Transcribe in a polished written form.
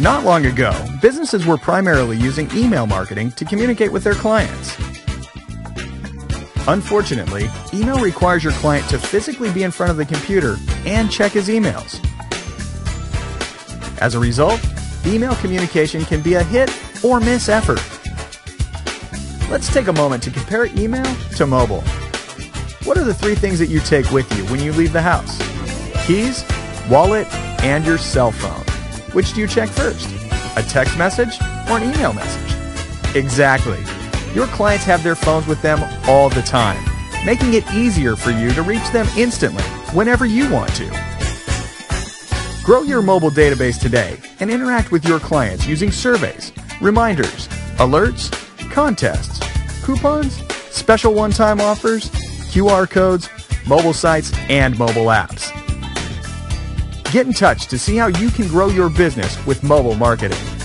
Not long ago, businesses were primarily using email marketing to communicate with their clients. Unfortunately, email requires your client to physically be in front of the computer and check his emails. As a result, email communication can be a hit or miss effort. Let's take a moment to compare email to mobile. What are the three things that you take with you when you leave the house? Keys, wallet, and your cell phone. Which do you check first? A text message or an email message? Exactly. Your clients have their phones with them all the time, making it easier for you to reach them instantly, whenever you want to. Grow your mobile database today and interact with your clients using surveys, reminders, alerts, contests, coupons, special one-time offers, QR codes, mobile sites, and mobile apps. Get in touch to see how you can grow your business with mobile marketing.